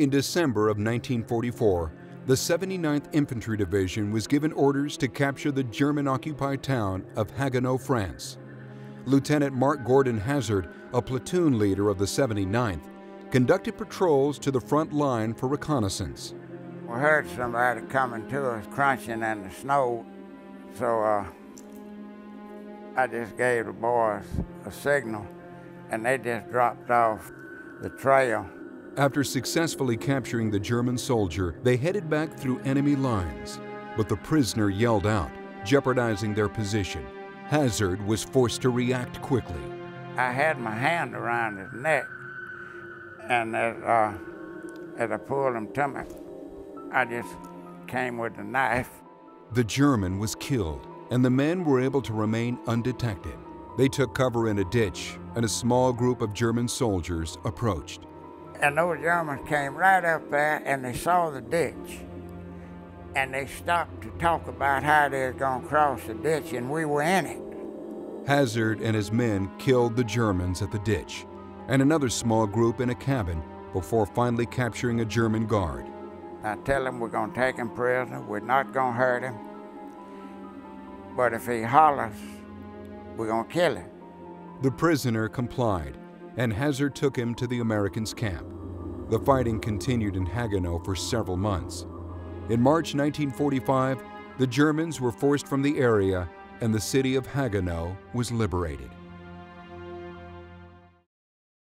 In December of 1944, the 79th Infantry Division was given orders to capture the German-occupied town of Haguenau, France. Lieutenant Mark Gordon Hazard, a platoon leader of the 79th, conducted patrols to the front line for reconnaissance. We heard somebody coming to us, crunching in the snow, so I just gave the boys a signal, and they just dropped off the trail. After successfully capturing the German soldier, they headed back through enemy lines, but the prisoner yelled out, jeopardizing their position. Hazard was forced to react quickly. I had my hand around his neck, and as I pulled him to me, I just came with the knife. The German was killed, and the men were able to remain undetected. They took cover in a ditch, and a small group of German soldiers approached. And those Germans came right up there, and they saw the ditch. And they stopped to talk about how they were going to cross the ditch, and we were in it. Hazard and his men killed the Germans at the ditch, and another small group in a cabin, before finally capturing a German guard. I tell him we're going to take him prisoner, we're not going to hurt him, but if he hollers, we're going to kill him. The prisoner complied, and Hazard took him to the Americans' camp. The fighting continued in Haguenau for several months. In March 1945, the Germans were forced from the area, and the city of Haguenau was liberated.